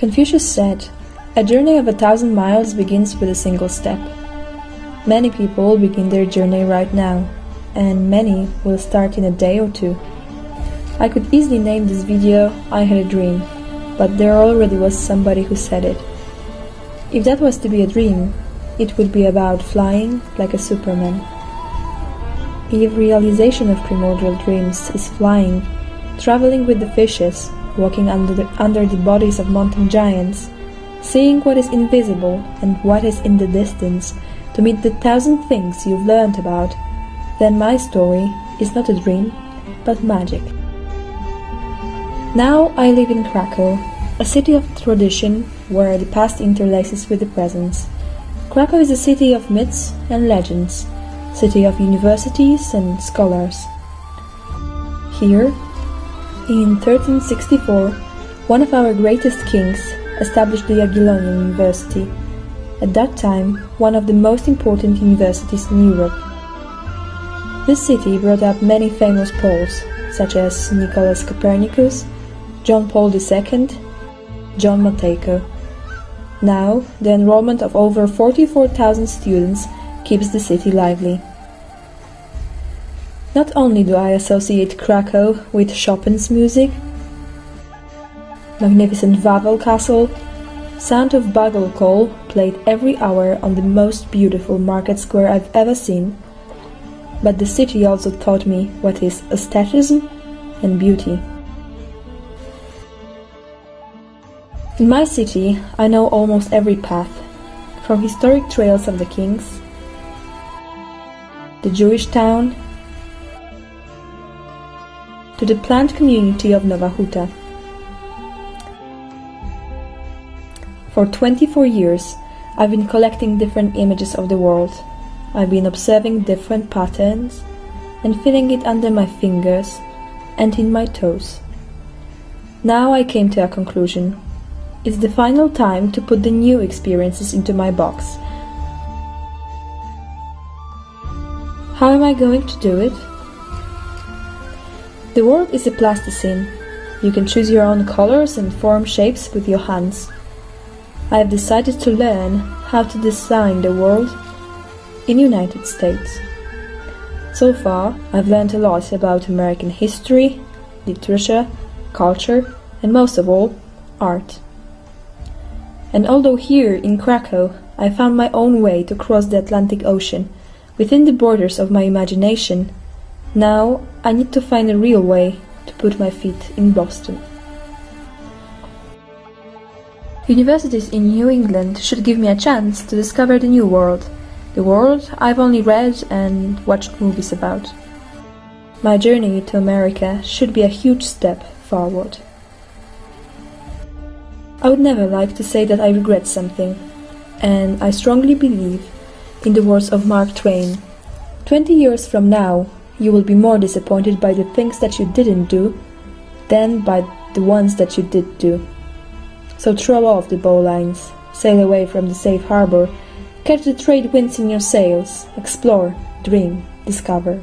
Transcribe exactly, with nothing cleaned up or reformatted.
Confucius said, "A journey of a thousand miles begins with a single step." Many people begin their journey right now, and many will start in a day or two. I could easily name this video "I Had a Dream," but there already was somebody who said it. If that was to be a dream, it would be about flying like a Superman. If realization of primordial dreams is flying, traveling with the fishes, walking under the, under the bodies of mountain giants, seeing what is invisible and what is in the distance, to meet the thousand things you've learned about, then my story is not a dream, but magic. Now I live in Krakow, a city of tradition where the past interlaces with the present. Krakow is a city of myths and legends, city of universities and scholars. Here, in thirteen sixty-four, one of our greatest kings established the Jagiellonian University, at that time one of the most important universities in Europe. This city brought up many famous Poles, such as Nicolaus Copernicus, John Paul the Second, John Matejko. Now, the enrollment of over forty-four thousand students keeps the city lively. Not only do I associate Krakow with Chopin's music, magnificent Wawel Castle, sound of bugle call played every hour on the most beautiful market square I've ever seen, but the city also taught me what is aestheticism and beauty. In my city, I know almost every path, from historic trails of the kings, the Jewish town, to the plant community of Nova Huta. For twenty-four years, I've been collecting different images of the world. I've been observing different patterns and feeling it under my fingers and in my toes. Now I came to a conclusion. It's the final time to put the new experiences into my box. How am I going to do it? The world is a plasticine. You can choose your own colors and form shapes with your hands. I have decided to learn how to design the world in United States. So far, I've learned a lot about American history, literature, culture, and most of all, art. And although here in Krakow, I found my own way to cross the Atlantic Ocean within the borders of my imagination, now I need to find a real way to put my feet in Boston. Universities in New England should give me a chance to discover the new world, the world I've only read and watched movies about. My journey to America should be a huge step forward. I would never like to say that I regret something, and I strongly believe, in the words of Mark Twain, twenty years from now you will be more disappointed by the things that you didn't do than by the ones that you did do. So throw off the bowlines, sail away from the safe harbor, catch the trade winds in your sails, explore, dream, discover.